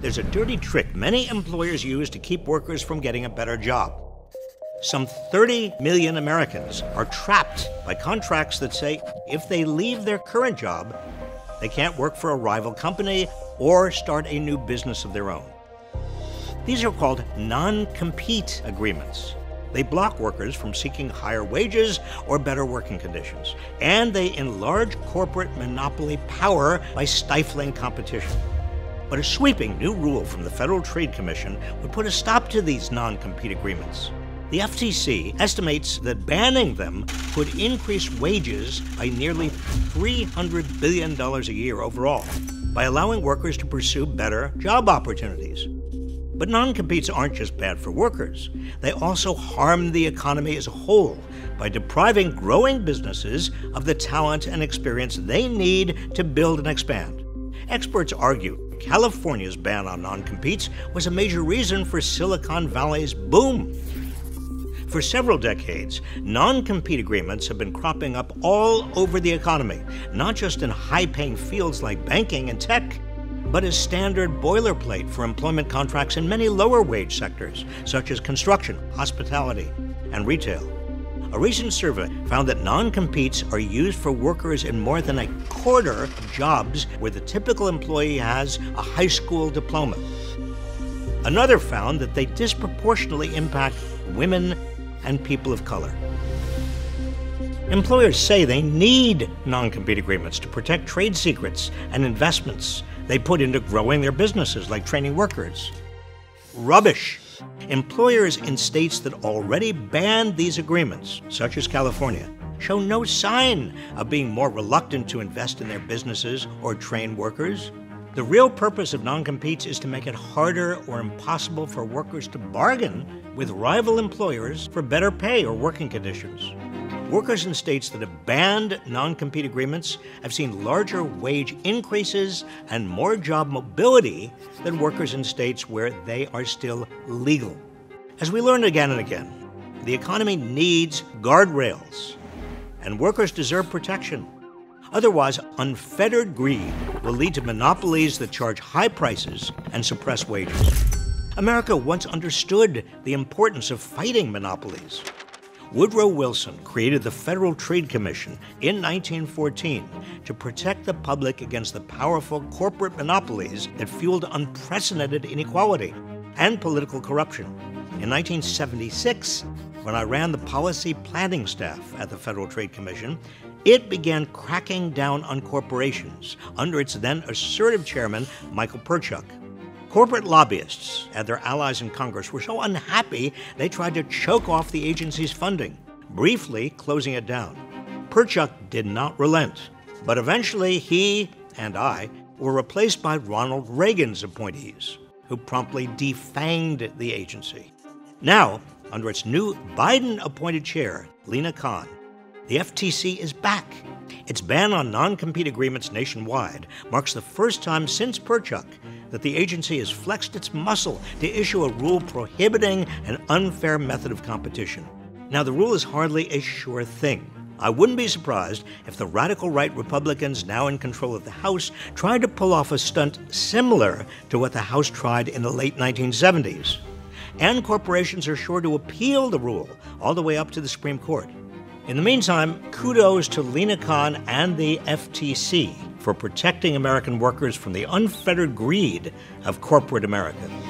There's a dirty trick many employers use to keep workers from getting a better job. Some 30 million Americans are trapped by contracts that say if they leave their current job, they can't work for a rival company or start a new business of their own. These are called non-compete agreements. They block workers from seeking higher wages or better working conditions, and they enlarge corporate monopoly power by stifling competition. But a sweeping new rule from the Federal Trade Commission would put a stop to these non-compete agreements. The FTC estimates that banning them could increase wages by nearly $300 billion a year overall by allowing workers to pursue better job opportunities. But non-competes aren't just bad for workers. They also harm the economy as a whole by depriving growing businesses of the talent and experience they need to build and expand. Experts argue California's ban on non-competes was a major reason for Silicon Valley's boom. For several decades, non-compete agreements have been cropping up all over the economy, not just in high-paying fields like banking and tech, but as standard boilerplate for employment contracts in many lower-wage sectors, such as construction, hospitality, and retail. A recent survey found that non-competes are used for workers in more than a quarter of jobs where the typical employee has a high school diploma. Another found that they disproportionately impact women and people of color. Employers say they need non-compete agreements to protect trade secrets and investments they put into growing their businesses, like training workers. Rubbish. Employers in states that already banned these agreements, such as California, show no sign of being more reluctant to invest in their businesses or train workers. The real purpose of non-competes is to make it harder or impossible for workers to bargain with rival employers for better pay or working conditions. Workers in states that have banned non-compete agreements have seen larger wage increases and more job mobility than workers in states where they are still legal. As we learned again and again, the economy needs guardrails, and workers deserve protection. Otherwise, unfettered greed will lead to monopolies that charge high prices and suppress wages. America once understood the importance of fighting monopolies. Woodrow Wilson created the Federal Trade Commission in 1914 to protect the public against the powerful corporate monopolies that fueled unprecedented inequality and political corruption. In 1976, when I ran the policy planning staff at the Federal Trade Commission, it began cracking down on corporations under its then assertive chairman, Michael Pertschuk. Corporate lobbyists and their allies in Congress were so unhappy they tried to choke off the agency's funding, briefly closing it down. Pertschuk did not relent, but eventually he and I were replaced by Ronald Reagan's appointees, who promptly defanged the agency. Now, under its new Biden-appointed chair, Lina Khan, the FTC is back. Its ban on non-compete agreements nationwide marks the first time since Pertschuk that the agency has flexed its muscle to issue a rule prohibiting an unfair method of competition. Now, the rule is hardly a sure thing. I wouldn't be surprised if the radical right Republicans now in control of the House tried to pull off a stunt similar to what the House tried in the late 1970s. And corporations are sure to appeal the rule all the way up to the Supreme Court. In the meantime, kudos to Lina Khan and the FTC for protecting American workers from the unfettered greed of corporate America.